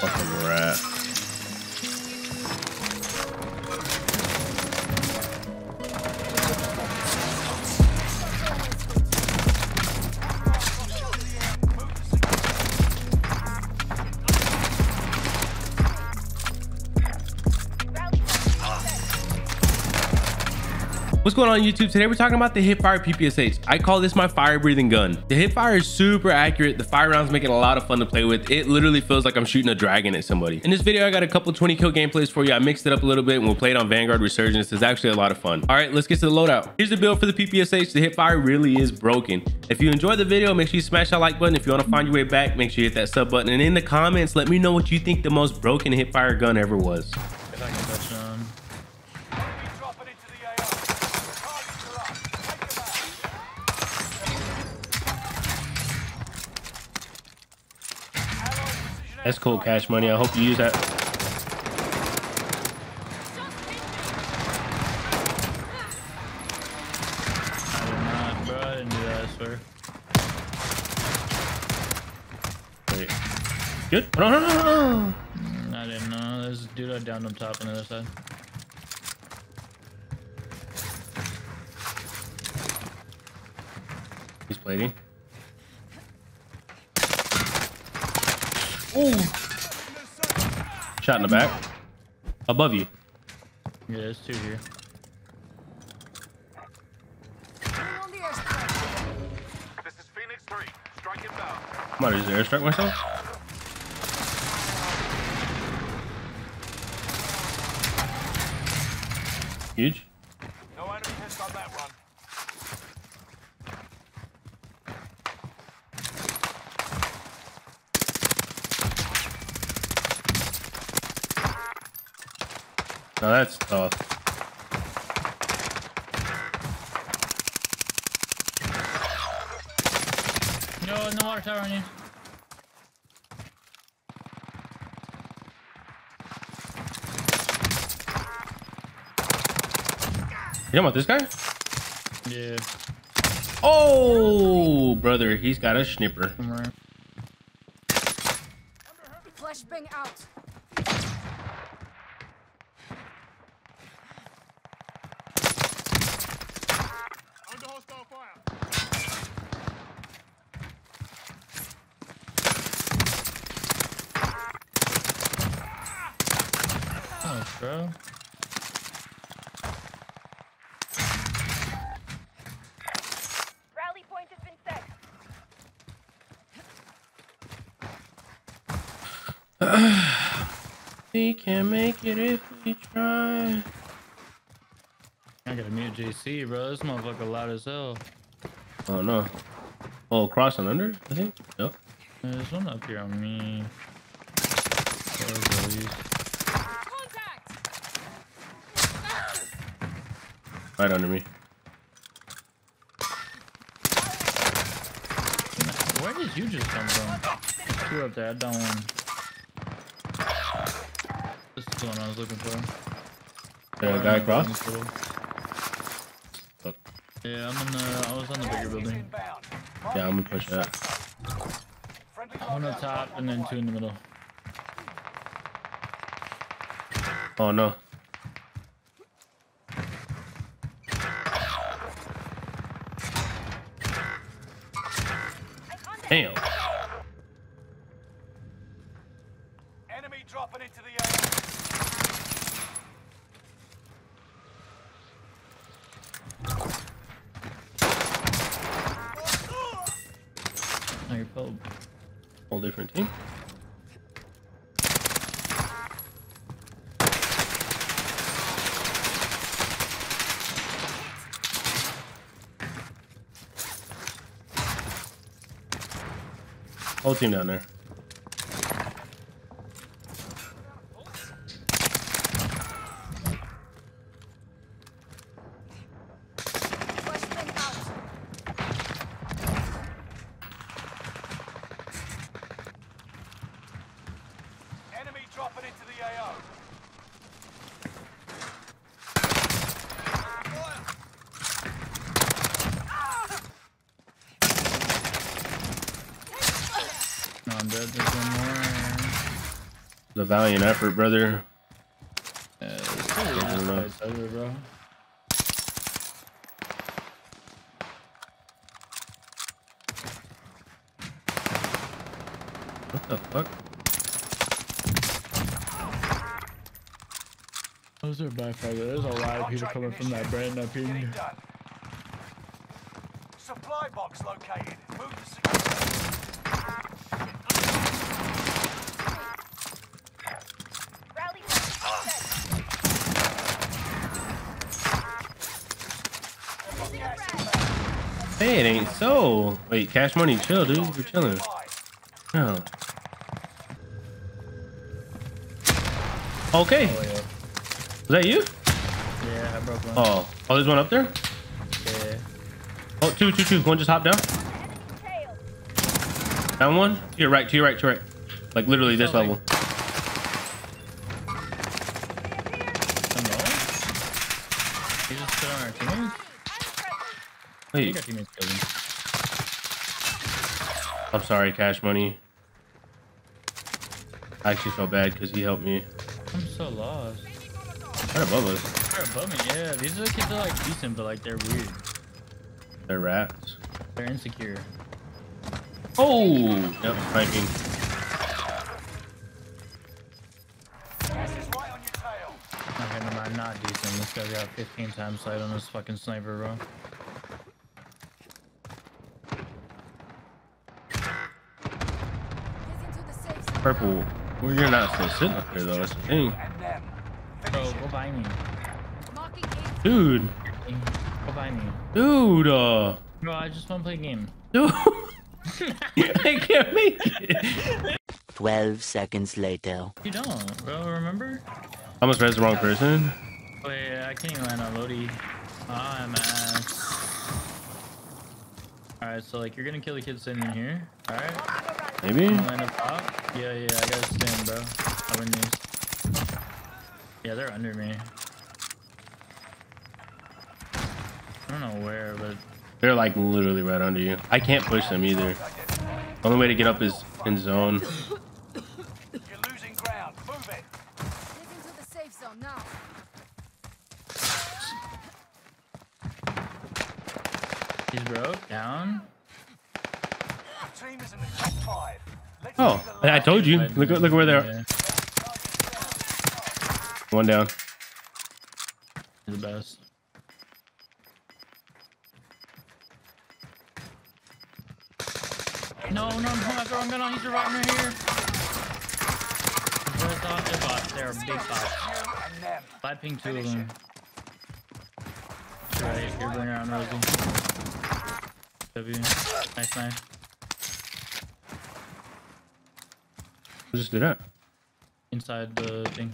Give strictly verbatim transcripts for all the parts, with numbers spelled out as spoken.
fucking rat. What's going on YouTube? Today we're talking about the Hitfire P P S H. I call this my fire breathing gun. The Hitfire is super accurate. The fire rounds make it a lot of fun to play with. It literally feels like I'm shooting a dragon at somebody. In this video, I got a couple twenty kill gameplays for you. I mixed it up a little bit and we'll play it on Vanguard Resurgence. It's actually a lot of fun. All right, let's get to the loadout. Here's the build for the P P S H. The Hitfire really is broken. If you enjoyed the video, make sure you smash that like button. If you want to find your way back, make sure you hit that sub button. And in the comments, let me know what you think the most broken Hitfire gun ever was. That's cool, Cash Money. I hope you use that. I did not, bro. I didn't do that, I swear. Wait. Good? No, no, no, no. I didn't know. There's a dude I downed up top on the other side. He's plating. Ooh. Shot in the back. Above you. Yeah, there's two here. This is Phoenix three. Strike it down. I'm about to just airstrike myself. Huge. No enemy hits on that run. Now that's tough. No, no water tower on you. You know about this guy? Yeah. Oh, brother, he's got a snipper. Right. Flashbang out. Nice, bro. Rally point has been set. We can make it if we try. I gotta mute J C, bro. This motherfucker loud as hell. Oh no. Oh, cross and under, I think. Yep. There's one up here on me. Oh, right under me. Where did you just come from? Two up there, I don't want. This is the one I was looking for. There, a guy across? Look. Yeah, I'm in the, I was on the bigger building. Yeah, I'm gonna push that. One up top and then two in the middle. Oh no. Damn. Enemy dropping into the air. Whole different team. Whole team down there. Enemy dropping into the A O. I'm dead. There's one more. The valiant effort, brother. Yeah, I tell you, bro. What the fuck? Those are backfire. There's a lot of people coming from that brand up here. Supply box located. Move to security. Hey, it ain't so. Wait, cash money, chill, dude. We're chilling. No. Okay. Oh, yeah. Was that you? Yeah, I broke one. Oh, oh, there's one up there. Yeah. Oh, two, two, two. One just hopped down. Down one. To your right, to your right, to your right. Like literally this oh, level. Like Wait. I'm sorry, Cash Money. I actually felt bad because he helped me. I'm so lost. They're above us. They're above me, yeah. These are the kids that are like decent, but like they're weird. They're rats. They're insecure. Oh! Yep, Viking. Okay, no, I'm not decent. This guy got fifteen times sight on this fucking sniper, bro. Purple. Well, you're not supposed to sit up there though. That's the thing. Bro, go by me. Dude. Go by me. Dude. Uh. Bro, I just want to play a game. Dude. I can't make it. Twelve seconds later. You don't, bro. Remember? I must press the wrong person. Wait, I can't even land on Lodi. Ah, man. All right, so like you're gonna kill the kid sitting in here. All right. Maybe? Yeah, yeah, I gotta stand, bro. I win these. Yeah, they're under me. I don't know where, but... They're like literally right under you. I can't push them either. The only way to get up is in zone. You're losing ground. Move it. Get into the safe zone now. He's broke. Down. Oh, I told you. Look, look where they are. Yeah. One down. You're the best. No, no, no, I throw a gun on. He's right near here. Both off their bots. They're a big bot. Five ping two of them. Right, you're going around, Rosie. W. Nice, nice. Just do that inside the thing.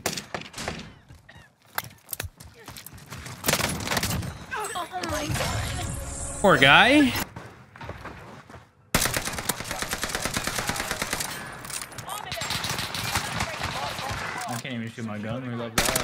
Oh my God. Poor guy. I can't even shoot my gun. We love that.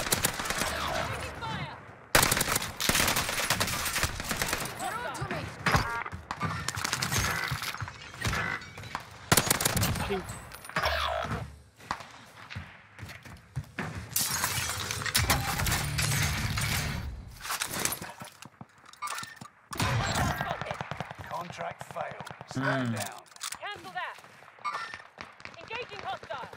Down. Cancel that. Engaging hostile.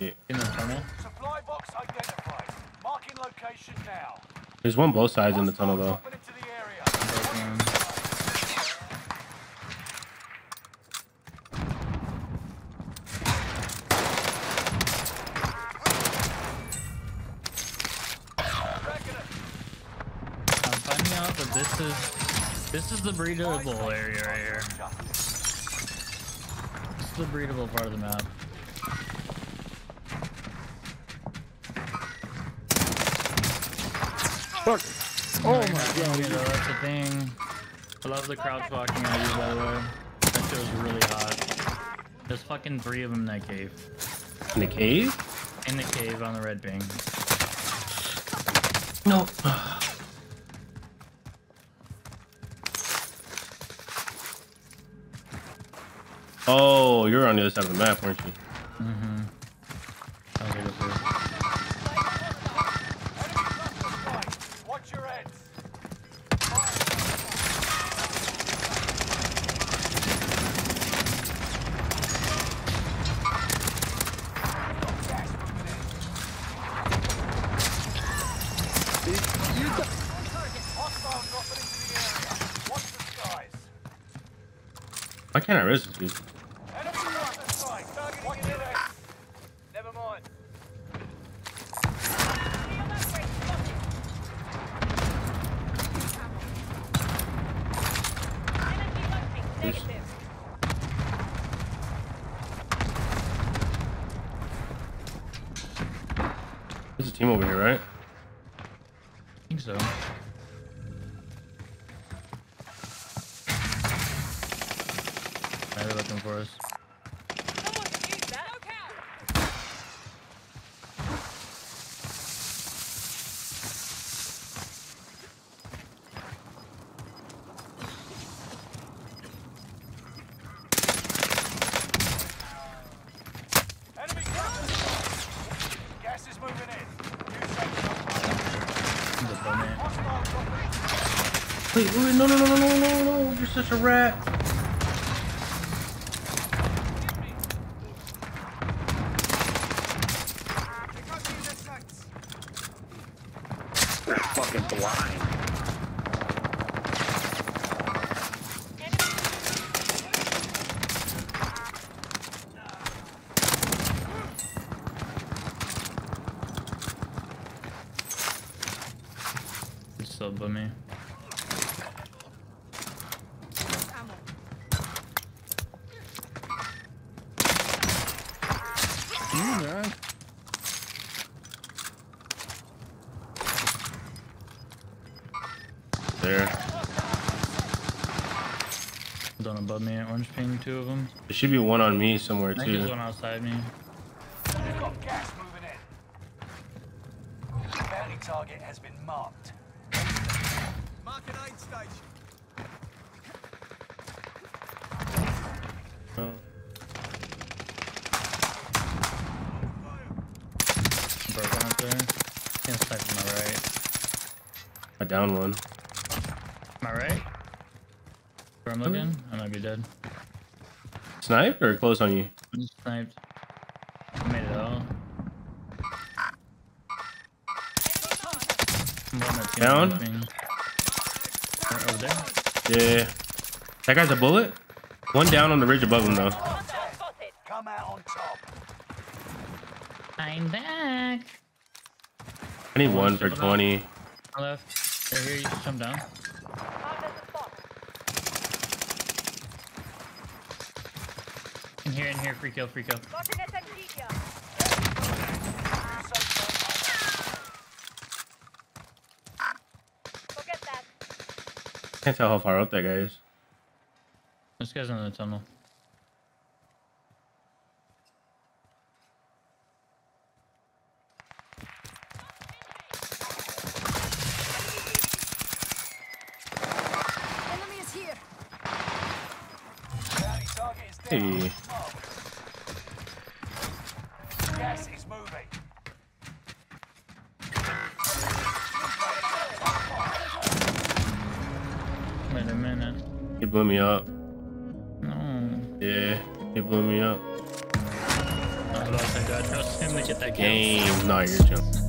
Yeah. In the tunnel. Supply box identified. Marking location now. There's one both sides in the tunnel though. This is this is the breedable area right here. This is the breedable part of the map. Fuck! Oh, oh my God! You know, that's a thing. I love the crowd walking at you, by the way. That shit was really hot. There's fucking three of them in that cave. In the cave? In the cave on the red ping. No. Oh, you're on the other side of the map, weren't you? Mm-hmm. I was over there. Why can't I resist you? Never mind. There's a team over here, right? I think so. They're looking for us. Someone can use that. Look out. Enemy gas. Gas is moving in. Wait, wait, no, no, no, no, no, no! You're such a rat. Sub by me. Mm, there. Down above me, orange ping, two of them. There should be one on me somewhere I too. There's one outside me. We've got gas moving in. The bounty target has been marked. Market aid station. Oh. Broken up there. Can't snipe to my right. I downed one. Am I right? Where I'm looking? Mm. I might be dead. Sniped or close on you? I'm just sniped. I made it out. Down? Over there? Yeah. That guy's a bullet? One down on the ridge above him, though. Come out on top. I'm back. I need one for twenty. I left. They're here. You just come down. In here, in here. Free kill, free kill. Can't tell how far up that guy is. This guy's in the tunnel. Enemy is here. Hey. Gas is moving. Wait a minute. He blew me up. No. Yeah, he blew me up. I lost that guy. Trust him to get that game. No, you're jumping.